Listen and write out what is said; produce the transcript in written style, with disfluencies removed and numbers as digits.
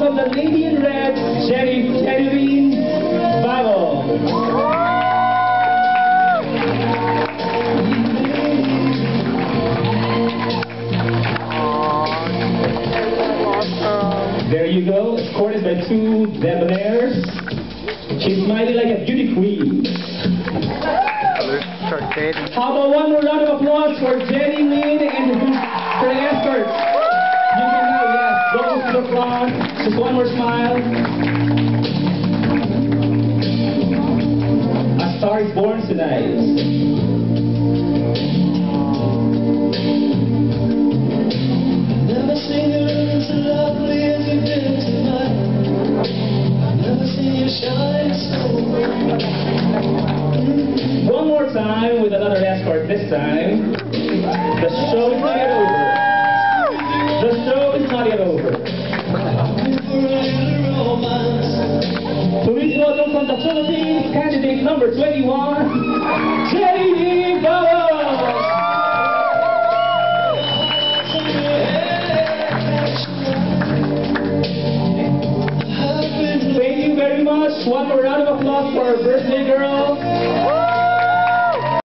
welcome the lady in red, Jenny D Bobo. There you go, escorted by two debonaires. She's smiling like a beauty queen. How about one more round of applause for Jenny D and for the escorts? You can do it, yes. Go to the crowd. Just one more smile. A star is born tonight. One more time with another escort this time. The show is not yet over. The show is not yet over. Please welcome from the Philippines, candidate number 21, Jenny D Bobo. One more round of applause for our birthday girl.